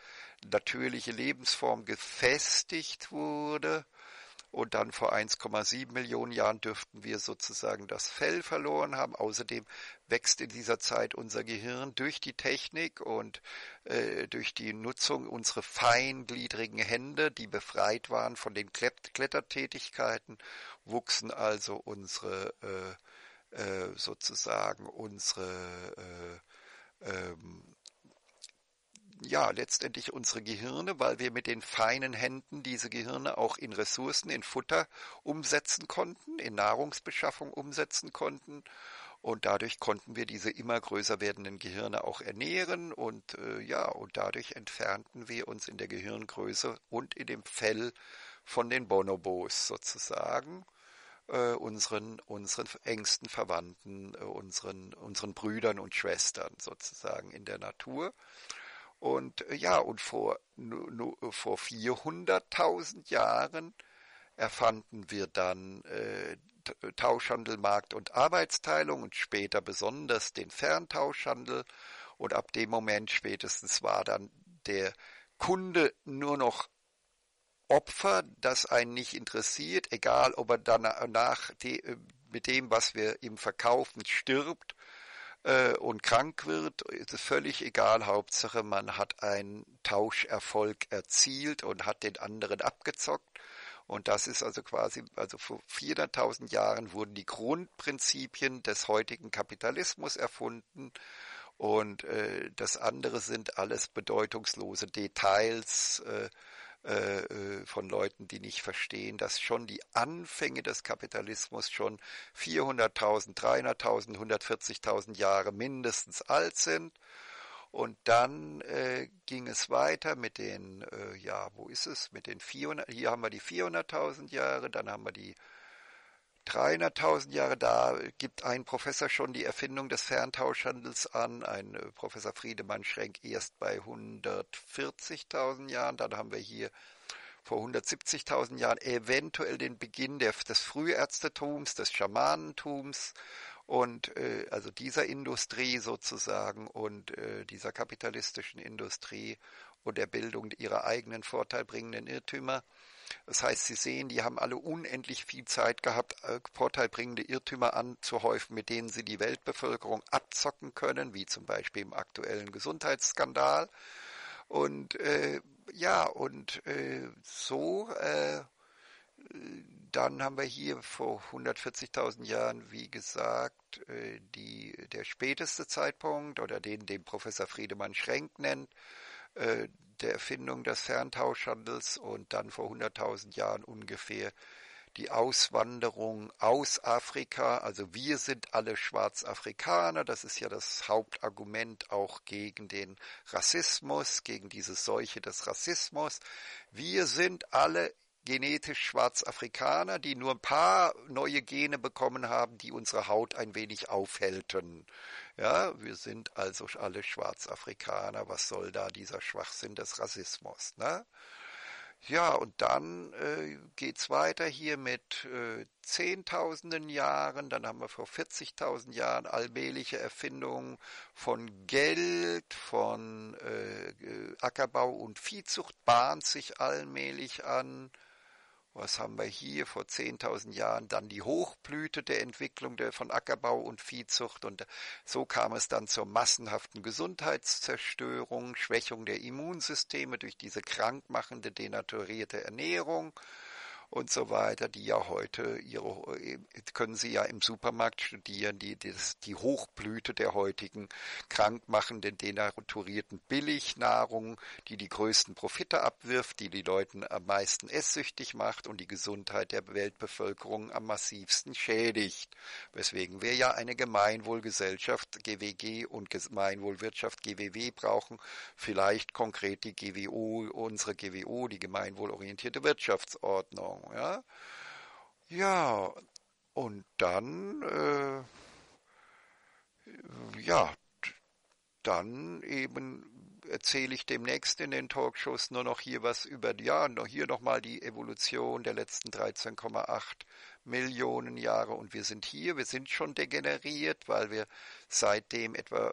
natürliche Lebensform gefestigt wurde. Und dann vor eins Komma sieben Millionen Jahren dürften wir sozusagen das Fell verloren haben. Außerdem wächst in dieser Zeit unser Gehirn durch die Technik und äh, durch die Nutzung unserer feingliedrigen Hände, die befreit waren von den Klett- Klettertätigkeiten, wuchsen also unsere äh, äh, sozusagen unsere äh, ähm, ja, letztendlich unsere Gehirne, weil wir mit den feinen Händen diese Gehirne auch in Ressourcen, in Futter umsetzen konnten, in Nahrungsbeschaffung umsetzen konnten. Und dadurch konnten wir diese immer größer werdenden Gehirne auch ernähren. Und äh, ja, und dadurch entfernten wir uns in der Gehirngröße und in dem Fell von den Bonobos sozusagen, äh, unseren, unseren engsten Verwandten, äh, unseren, unseren Brüdern und Schwestern sozusagen in der Natur. Und ja, und vor, vor vierhunderttausend Jahren erfanden wir dann äh, Tauschhandel, Markt und Arbeitsteilung und später besonders den Ferntauschhandel. Und ab dem Moment spätestens war dann der Kunde nur noch Opfer, das einen nicht interessiert, egal ob er danach de- mit dem, was wir ihm verkaufen, stirbt und krank wird, ist völlig egal. Hauptsache, man hat einen Tauscherfolg erzielt und hat den anderen abgezockt. Und das ist also quasi, also vor vierhunderttausend Jahren wurden die Grundprinzipien des heutigen Kapitalismus erfunden. Und äh, das andere sind alles bedeutungslose Details äh, äh, von Leuten, die nicht verstehen, dass schon die Anfänge des Kapitalismus schon vierhunderttausend, dreihunderttausend, hundertvierzigtausend Jahre mindestens alt sind. Und dann äh, ging es weiter mit den, äh, ja, wo ist es, mit den vierhundert, hier haben wir die vierhunderttausend Jahre, dann haben wir die dreihunderttausend Jahre, da gibt ein Professor schon die Erfindung des Ferntauschhandels an, ein äh, Professor Friedemann Schrenk erst bei hundertvierzigtausend Jahren, dann haben wir hier vor hundertsiebzigtausend Jahren eventuell den Beginn der, des Frühärztetums, des Schamanentums und äh, also dieser Industrie sozusagen und äh, dieser kapitalistischen Industrie und der Bildung ihrer eigenen vorteilbringenden Irrtümer. Das heißt, Sie sehen, die haben alle unendlich viel Zeit gehabt, vorteilbringende Irrtümer anzuhäufen, mit denen sie die Weltbevölkerung abzocken können, wie zum Beispiel im aktuellen Gesundheitsskandal. Und äh, ja, und äh, so, äh, dann haben wir hier vor hundertvierzigtausend Jahren, wie gesagt, äh, die, der späteste Zeitpunkt, oder den, den Professor Friedemann Schrenk nennt, äh, der Erfindung des Ferntauschhandels und dann vor hunderttausend Jahren ungefähr die Auswanderung aus Afrika. Also wir sind alle Schwarzafrikaner, das ist ja das Hauptargument auch gegen den Rassismus, gegen diese Seuche des Rassismus. Wir sind alle genetisch Schwarzafrikaner, die nur ein paar neue Gene bekommen haben, die unsere Haut ein wenig aufhellten. Ja, wir sind also alle Schwarzafrikaner. Was soll da dieser Schwachsinn des Rassismus? Ne? Ja, und dann äh, geht's weiter hier mit äh, Zehntausenden Jahren. Dann haben wir vor vierzigtausend Jahren allmähliche Erfindungen von Geld, von äh, Ackerbau und Viehzucht bahnt sich allmählich an. Was haben wir hier vor zehntausend Jahren? Dann die Hochblüte der Entwicklung der, von Ackerbau und Viehzucht. Und so kam es dann zur massenhaften Gesundheitszerstörung, Schwächung der Immunsysteme durch diese krankmachende, denaturierte Ernährung und so weiter, die ja heute, ihre, können Sie ja im Supermarkt studieren, die, die, die Hochblüte der heutigen krankmachenden, denaturierten Billignahrung, die die größten Profite abwirft, die die Leuten am meisten esssüchtig macht und die Gesundheit der Weltbevölkerung am massivsten schädigt. Weswegen wir ja eine Gemeinwohlgesellschaft, G W G, und Gemeinwohlwirtschaft, G W W, brauchen. Vielleicht konkret die G W O, unsere G W O, die gemeinwohlorientierte Wirtschaftsordnung. Ja, ja, und dann, äh, ja, dann eben erzähle ich demnächst in den Talkshows nur noch hier was über, ja, hier nochmal die Evolution der letzten dreizehn Komma acht Millionen Jahre und wir sind hier, wir sind schon degeneriert, weil wir seitdem etwa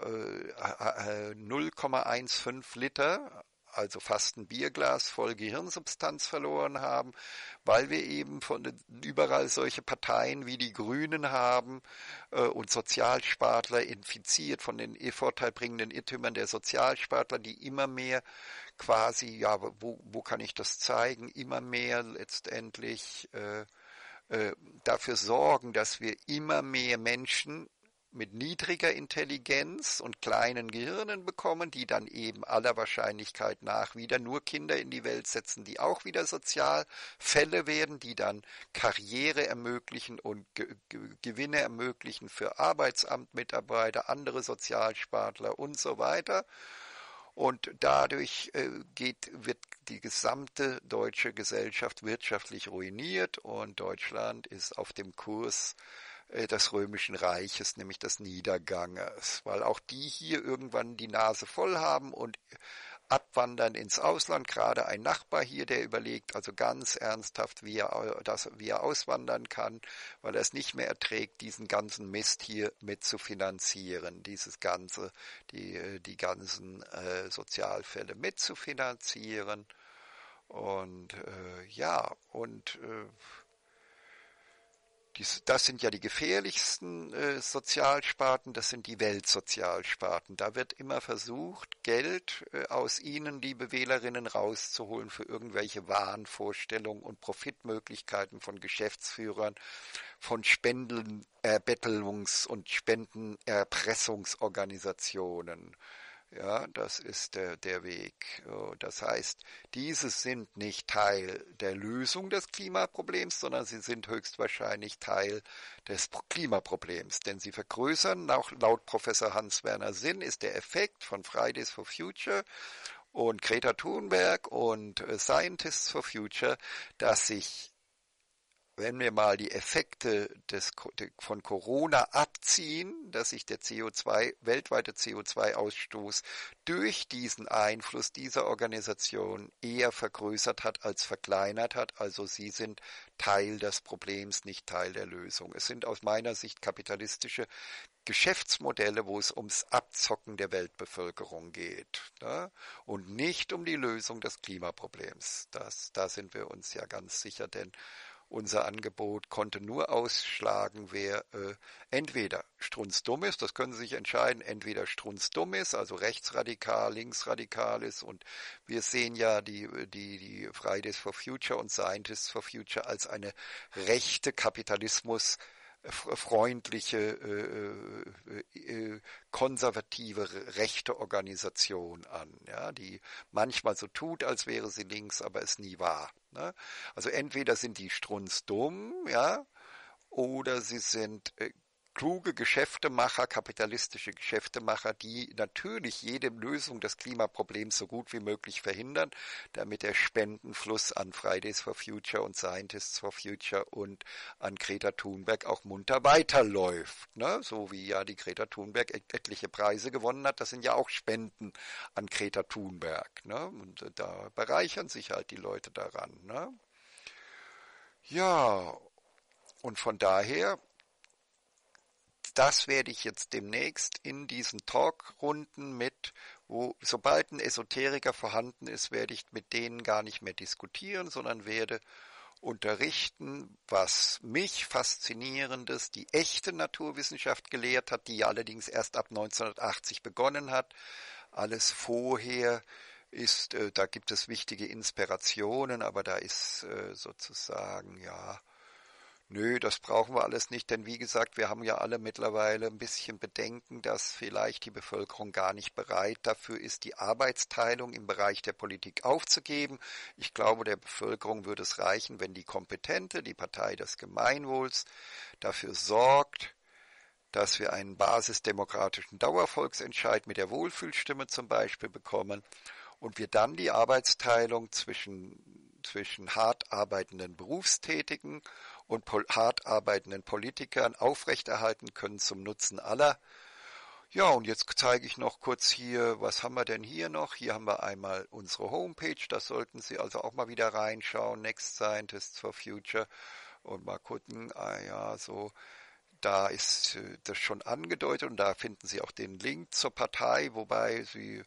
äh, null Komma fünfzehn Liter, also fast ein Bierglas voll Gehirnsubstanz verloren haben, weil wir eben von überall solche Parteien wie die Grünen haben äh, und Sozialspartler infiziert von den vorteilbringenden Irrtümern der Sozialspartler, die immer mehr quasi, ja, wo, wo kann ich das zeigen, immer mehr letztendlich äh, äh, dafür sorgen, dass wir immer mehr Menschen mit niedriger Intelligenz und kleinen Gehirnen bekommen, die dann eben aller Wahrscheinlichkeit nach wieder nur Kinder in die Welt setzen, die auch wieder Sozialfälle werden, die dann Karriere ermöglichen und Ge- Ge- Gewinne ermöglichen für Arbeitsamtmitarbeiter, andere Sozialspartler und so weiter. Und dadurch äh, geht, wird die gesamte deutsche Gesellschaft wirtschaftlich ruiniert und Deutschland ist auf dem Kurs des Römischen Reiches, nämlich des Niederganges, weil auch die hier irgendwann die Nase voll haben und abwandern ins Ausland. Gerade ein Nachbar hier, der überlegt, also ganz ernsthaft, wie er, das, wie er auswandern kann, weil er es nicht mehr erträgt, diesen ganzen Mist hier mit zu finanzieren, dieses ganze, die, die ganzen äh, Sozialfälle mit zu finanzieren. Und äh, ja, und äh, Das sind ja die gefährlichsten äh, Sozialsparten, das sind die Weltsozialsparten. Da wird immer versucht, Geld äh, aus ihnen, liebe Wählerinnen, rauszuholen für irgendwelche Wahnvorstellungen und Profitmöglichkeiten von Geschäftsführern, von Spendenbettelungs- äh, und Spendenerpressungsorganisationen. Ja, das ist der, der Weg. Das heißt, diese sind nicht Teil der Lösung des Klimaproblems, sondern sie sind höchstwahrscheinlich Teil des Klimaproblems. Denn sie vergrößern, laut Professor Hans-Werner Sinn, ist der Effekt von Fridays for Future und Greta Thunberg und Scientists for Future, dass sich, wenn wir mal die Effekte des, von Corona abziehen, dass sich der C O zwei, weltweite C O zwei Ausstoß durch diesen Einfluss dieser Organisation eher vergrößert hat als verkleinert hat. Also sie sind Teil des Problems, nicht Teil der Lösung. Es sind aus meiner Sicht kapitalistische Geschäftsmodelle, wo es ums Abzocken der Weltbevölkerung geht, ne? Und nicht um die Lösung des Klimaproblems. Das, da sind wir uns ja ganz sicher, denn unser Angebot konnte nur ausschlagen, wer äh, entweder strunzdumm ist, das können Sie sich entscheiden, entweder strunzdumm ist, also rechtsradikal, linksradikal ist. Und wir sehen ja die, die, die Fridays for Future und Scientists for Future als eine rechte Kapitalismus- freundliche, äh, äh, konservative, rechte Organisation an, ja, die manchmal so tut, als wäre sie links, aber es nie war, ne? Also entweder sind die strunzdumm, ja, oder sie sind äh, kluge Geschäftemacher, kapitalistische Geschäftemacher, die natürlich jede Lösung des Klimaproblems so gut wie möglich verhindern, damit der Spendenfluss an Fridays for Future und Scientists for Future und an Greta Thunberg auch munter weiterläuft, ne? So wie ja die Greta Thunberg et etliche Preise gewonnen hat, das sind ja auch Spenden an Greta Thunberg, ne? Und da bereichern sich halt die Leute daran, ne? Ja, und von daher... Das werde ich jetzt demnächst in diesen Talkrunden mit, wo sobald ein Esoteriker vorhanden ist, werde ich mit denen gar nicht mehr diskutieren, sondern werde unterrichten, was mich Faszinierendes die echte Naturwissenschaft gelehrt hat, die allerdings erst ab neunzehnhundertachtzig begonnen hat. Alles vorher ist, äh, da gibt es wichtige Inspirationen, aber da ist äh, sozusagen, ja... Nö, das brauchen wir alles nicht, denn wie gesagt, wir haben ja alle mittlerweile ein bisschen Bedenken, dass vielleicht die Bevölkerung gar nicht bereit dafür ist, die Arbeitsteilung im Bereich der Politik aufzugeben. Ich glaube, der Bevölkerung würde es reichen, wenn die Kompetente, die Partei des Gemeinwohls, dafür sorgt, dass wir einen basisdemokratischen Dauervolksentscheid mit der Wohlfühlstimme zum Beispiel bekommen und wir dann die Arbeitsteilung zwischen, zwischen hart arbeitenden Berufstätigen und hart arbeitenden Politikern aufrechterhalten können zum Nutzen aller. Ja, und jetzt zeige ich noch kurz hier, was haben wir denn hier noch? Hier haben wir einmal unsere Homepage, das sollten Sie also auch mal wieder reinschauen, Next Scientists for Future, und mal gucken, ah ja, so, da ist das schon angedeutet und da finden Sie auch den Link zur Partei, wobei Sie,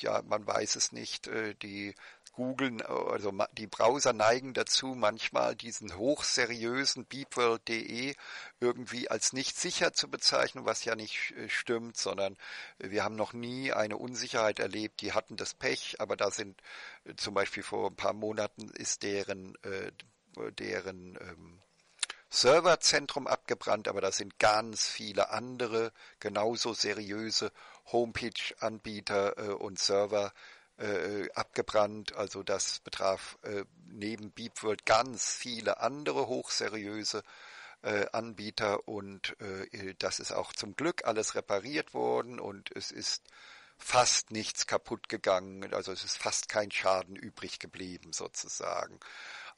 ja, man weiß es nicht, die Google, also die Browser neigen dazu, manchmal diesen hochseriösen beepworld punkt de irgendwie als nicht sicher zu bezeichnen, was ja nicht stimmt, sondern wir haben noch nie eine Unsicherheit erlebt. Die hatten das Pech, aber da sind zum Beispiel vor ein paar Monaten ist deren, deren Serverzentrum abgebrannt, aber da sind ganz viele andere genauso seriöse Homepage-Anbieter und Server Äh, abgebrannt, also das betraf äh, neben BeepWorld ganz viele andere hochseriöse äh, Anbieter und äh, das ist auch zum Glück alles repariert worden und es ist fast nichts kaputt gegangen, also es ist fast kein Schaden übrig geblieben sozusagen.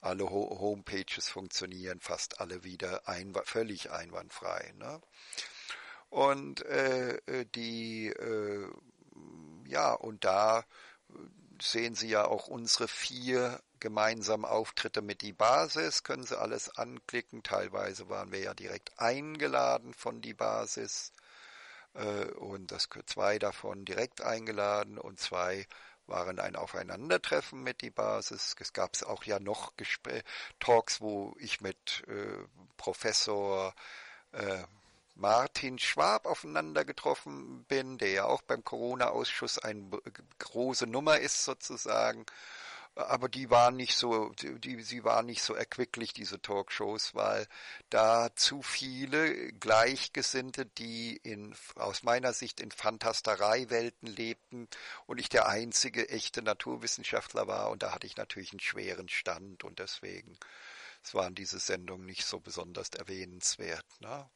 Alle Ho- Homepages funktionieren fast alle wieder einwa- völlig einwandfrei, ne? Und äh, die äh, ja, und da sehen Sie ja auch unsere vier gemeinsamen Auftritte mit dieBasis, können Sie alles anklicken. Teilweise waren wir ja direkt eingeladen von dieBasis äh, und das zwei davon direkt eingeladen und zwei waren ein Aufeinandertreffen mit dieBasis. Es gab es auch ja noch Gespräch, Talks, wo ich mit äh, Professor äh, Martin Schwab aufeinander getroffen bin, der ja auch beim Corona-Ausschuss eine große Nummer ist sozusagen. Aber die waren nicht so, die, sie waren nicht so erquicklich, diese Talkshows, weil da zu viele Gleichgesinnte, die in, aus meiner Sicht in Fantastereiwelten lebten und ich der einzige echte Naturwissenschaftler war, und da hatte ich natürlich einen schweren Stand, und deswegen waren diese Sendungen nicht so besonders erwähnenswert, ne?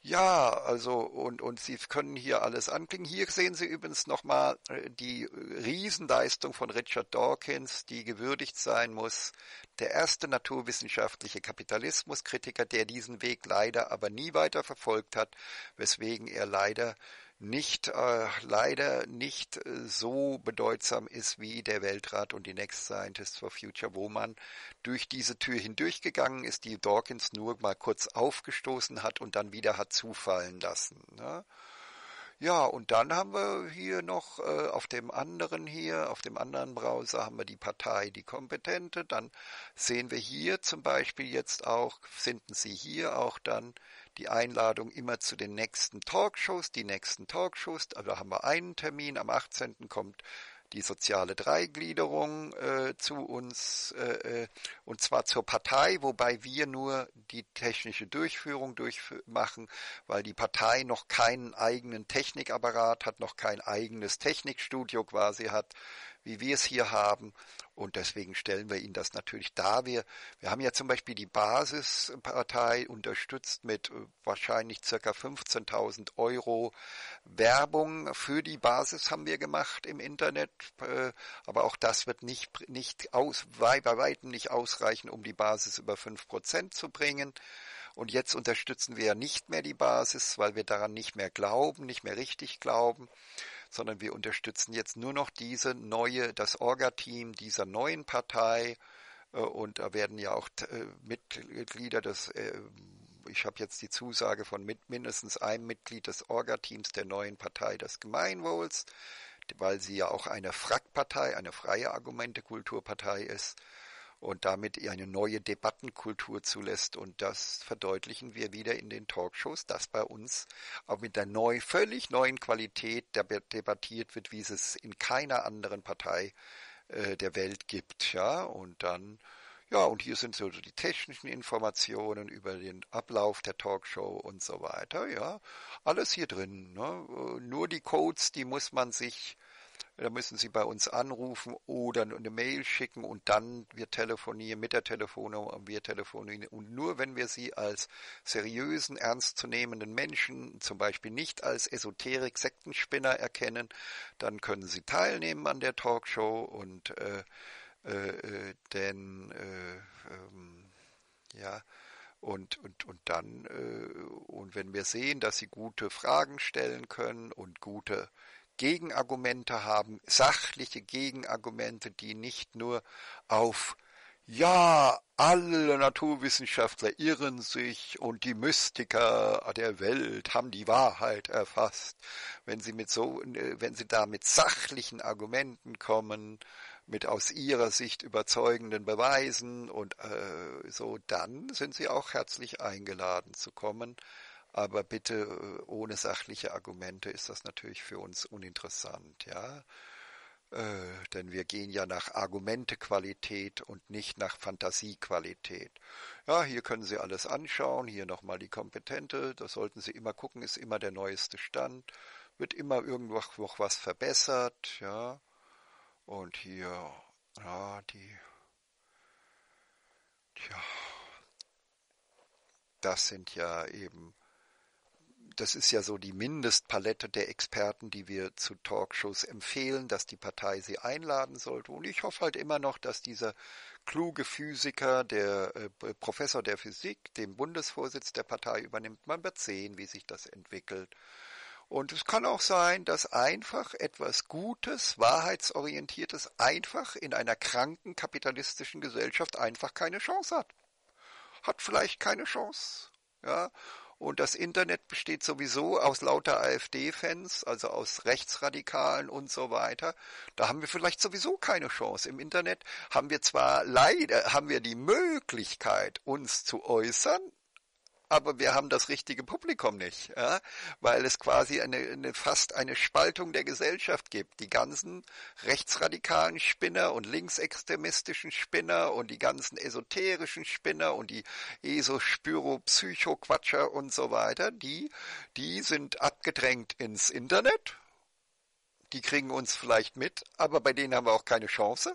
Ja, also und, und Sie können hier alles anklicken. Hier sehen Sie übrigens nochmal die Riesenleistung von Richard Dawkins, die gewürdigt sein muss. Der erste naturwissenschaftliche Kapitalismuskritiker, der diesen Weg leider aber nie weiter verfolgt hat, weswegen er leider nicht, äh, leider nicht so bedeutsam ist wie der Weltrat und die NextScientists for Future, wo man durch diese Tür hindurchgegangen ist, die Dawkins nur mal kurz aufgestoßen hat und dann wieder hat zufallen lassen, ne? Ja, und dann haben wir hier noch äh, auf dem anderen hier, auf dem anderen Browser haben wir die Partei, die Kompetente. Dann sehen wir hier zum Beispiel jetzt auch, finden Sie hier auch dann die Einladung immer zu den nächsten Talkshows, die nächsten Talkshows. Also da haben wir einen Termin, am achtzehnten kommt die soziale Dreigliederung äh, zu uns, äh, äh, und zwar zur Partei, wobei wir nur die technische Durchführung durchmachen, weil die Partei noch keinen eigenen Technikapparat hat, noch kein eigenes Technikstudio quasi hat, wie wir es hier haben. Und deswegen stellen wir Ihnen das natürlich dar. Wir, wir haben ja zum Beispiel die Basispartei unterstützt mit wahrscheinlich circa fünfzehntausend Euro Werbung für die Basis haben wir gemacht im Internet. Aber auch das wird nicht, nicht aus, bei weitem nicht ausreichen, um die Basis über fünf Prozent zu bringen. Und jetzt unterstützen wir ja nicht mehr die Basis, weil wir daran nicht mehr glauben, nicht mehr richtig glauben, sondern wir unterstützen jetzt nur noch diese neue, das Orga-Team dieser neuen Partei, und da werden ja auch Mitglieder des, ich habe jetzt die Zusage von mit mindestens einem Mitglied des Orga-Teams der neuen Partei des Gemeinwohls, weil sie ja auch eine F R A G-Partei, eine freie Argumente-Kulturpartei ist und damit eine neue Debattenkultur zulässt, und das verdeutlichen wir wieder in den Talkshows, dass bei uns auch mit der neu, völlig neuen Qualität debattiert wird, wie es es in keiner anderen Partei äh, der Welt gibt, ja, und dann, ja, und hier sind so die technischen Informationen über den Ablauf der Talkshow und so weiter, ja, alles hier drin, ne? Nur die Codes, die muss man sich Da müssen Sie bei uns anrufen oder eine Mail schicken, und dann wir telefonieren mit der Telefonnummer, wir telefonieren. Und nur wenn wir Sie als seriösen, ernstzunehmenden Menschen, zum Beispiel nicht als Esoterik-Sektenspinner erkennen, dann können Sie teilnehmen an der Talkshow. Und äh, äh, denn äh, ähm, ja. Und, und, und dann, äh, und wenn wir sehen, dass Sie gute Fragen stellen können und gute Gegenargumente haben, sachliche Gegenargumente, die nicht nur auf, ja, alle Naturwissenschaftler irren sich und die Mystiker der Welt haben die Wahrheit erfasst. Wenn sie mit so, wenn sie da mit sachlichen Argumenten kommen, mit aus ihrer Sicht überzeugenden Beweisen und äh, so, dann sind sie auch herzlich eingeladen zu kommen. Aber bitte ohne sachliche Argumente ist das natürlich für uns uninteressant, ja. Äh, denn wir gehen ja nach Argumentequalität und nicht nach Fantasiequalität. Ja, hier können Sie alles anschauen. Hier nochmal die Kompetente. Das sollten Sie immer gucken, ist immer der neueste Stand. Wird immer irgendwo noch was verbessert, ja. Und hier, ja, die, tja. Das sind ja eben, das ist ja so die Mindestpalette der Experten, die wir zu Talkshows empfehlen, dass die Partei sie einladen sollte. Und ich hoffe halt immer noch, dass dieser kluge Physiker, der äh, Professor der Physik, den Bundesvorsitz der Partei übernimmt. Man wird sehen, wie sich das entwickelt. Und es kann auch sein, dass einfach etwas Gutes, Wahrheitsorientiertes einfach in einer kranken kapitalistischen Gesellschaft einfach keine Chance hat. hat vielleicht keine Chance, ja, Und das Internet besteht sowieso aus lauter AfD-Fans, also aus Rechtsradikalen und so weiter. Da haben wir vielleicht sowieso keine Chance. Im Internet haben wir zwar leider, haben wir die Möglichkeit, uns zu äußern, aber wir haben das richtige Publikum nicht, ja? Weil es quasi eine, eine fast eine Spaltung der Gesellschaft gibt. Die ganzen rechtsradikalen Spinner und linksextremistischen Spinner und die ganzen esoterischen Spinner und die Eso-Spyro-Psycho-Quatscher und so weiter, die, die sind abgedrängt ins Internet. Die kriegen uns vielleicht mit, aber bei denen haben wir auch keine Chance,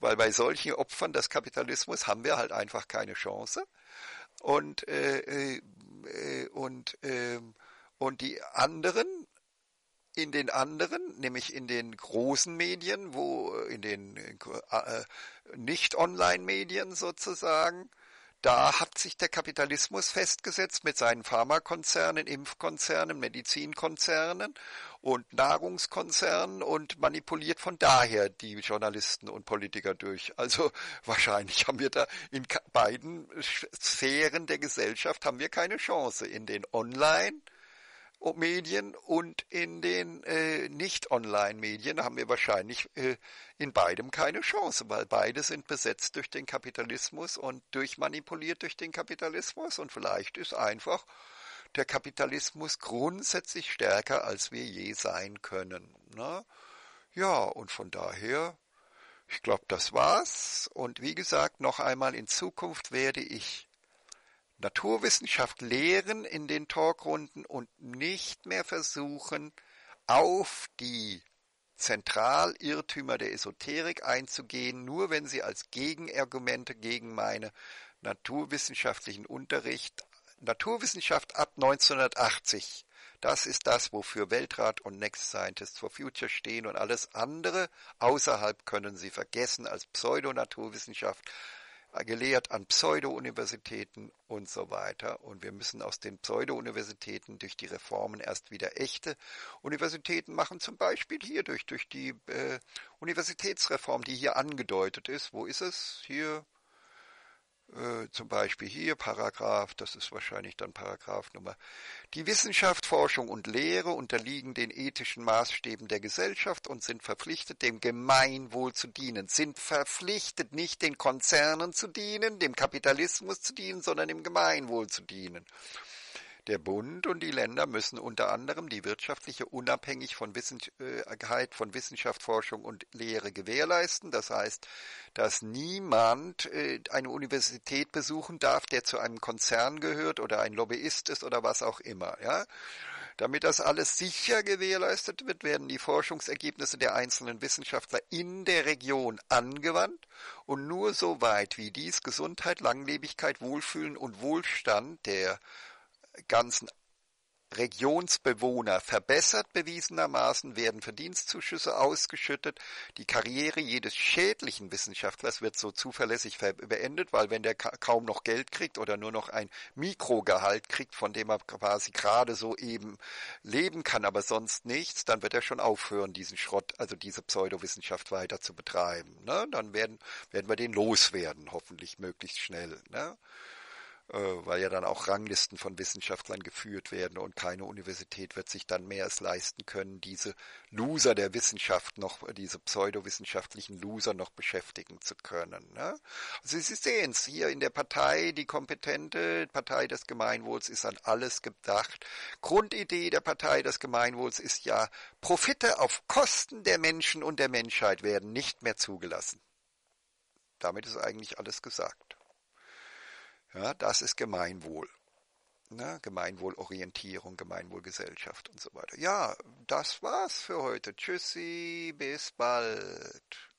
weil bei solchen Opfern des Kapitalismus haben wir halt einfach keine Chance. Und, äh, äh, und, äh, und die anderen, in den anderen, nämlich in den großen Medien, wo in den äh, Nicht-Online-Medien sozusagen, da hat sich der Kapitalismus festgesetzt mit seinen Pharmakonzernen, Impfkonzernen, Medizinkonzernen und Nahrungskonzernen und manipuliert von daher die Journalisten und Politiker durch. Also wahrscheinlich haben wir da in beiden Sphären der Gesellschaft haben wir keine Chance, in den Online-Medien und in den äh, Nicht-Online-Medien haben wir wahrscheinlich äh, in beidem keine Chance, weil beide sind besetzt durch den Kapitalismus und durchmanipuliert durch den Kapitalismus. Und vielleicht ist einfach der Kapitalismus grundsätzlich stärker, als wir je sein können. Ne? Ja, und von daher, ich glaube, das war's. Und wie gesagt, noch einmal, in Zukunft werde ich Naturwissenschaft lehren in den Talkrunden und nicht mehr versuchen, auf die Zentralirrtümer der Esoterik einzugehen, nur wenn sie als Gegenargumente gegen meinen naturwissenschaftlichen Unterricht, Naturwissenschaft ab neunzehnhundertachtzig, das ist das, wofür Weltrat und Next Scientists for Future stehen, und alles andere außerhalb können sie vergessen als Pseudonaturwissenschaft, gelehrt an Pseudo-Universitäten und so weiter. Und wir müssen aus den Pseudo-Universitäten durch die Reformen erst wieder echte Universitäten machen, zum Beispiel hier durch, durch die äh, Universitätsreform, die hier angedeutet ist. Wo ist es? Hier, äh, zum Beispiel hier, Paragraph, das ist wahrscheinlich dann Paragraphnummer. Die Wissenschaft, Forschung und Lehre unterliegen den ethischen Maßstäben der Gesellschaft und sind verpflichtet, dem Gemeinwohl zu dienen. Sind verpflichtet, nicht den Konzernen zu dienen, dem Kapitalismus zu dienen, sondern dem Gemeinwohl zu dienen. Der Bund und die Länder müssen unter anderem die wirtschaftliche Unabhängigkeit von Wissenschaft, Forschung und Lehre gewährleisten. Das heißt, dass niemand eine Universität besuchen darf, der zu einem Konzern gehört oder ein Lobbyist ist oder was auch immer. Ja? Damit das alles sicher gewährleistet wird, werden die Forschungsergebnisse der einzelnen Wissenschaftler in der Region angewandt und nur so weit, wie dies Gesundheit, Langlebigkeit, Wohlfühlen und Wohlstand der ganzen Regionsbewohner verbessert. Bewiesenermaßen werden Verdienstzuschüsse ausgeschüttet. Die Karriere jedes schädlichen Wissenschaftlers wird so zuverlässig beendet, weil wenn der kaum noch Geld kriegt oder nur noch ein Mikrogehalt kriegt, von dem er quasi gerade so eben leben kann, aber sonst nichts, dann wird er schon aufhören, diesen Schrott, also diese Pseudowissenschaft weiter zu betreiben. Ne? Dann werden, werden wir den loswerden, hoffentlich möglichst schnell. Ne? Weil ja dann auch Ranglisten von Wissenschaftlern geführt werden und keine Universität wird sich dann mehr es leisten können, diese Loser der Wissenschaft noch, diese pseudowissenschaftlichen Loser noch beschäftigen zu können. Ne? Also Sie sehen es, hier in der Partei, die kompetente Partei des Gemeinwohls ist an alles gedacht. Grundidee der Partei des Gemeinwohls ist ja, Profite auf Kosten der Menschen und der Menschheit werden nicht mehr zugelassen. Damit ist eigentlich alles gesagt. Ja, das ist Gemeinwohl, ne? Gemeinwohlorientierung, Gemeinwohlgesellschaft und so weiter. Ja, das war's für heute. Tschüssi, bis bald.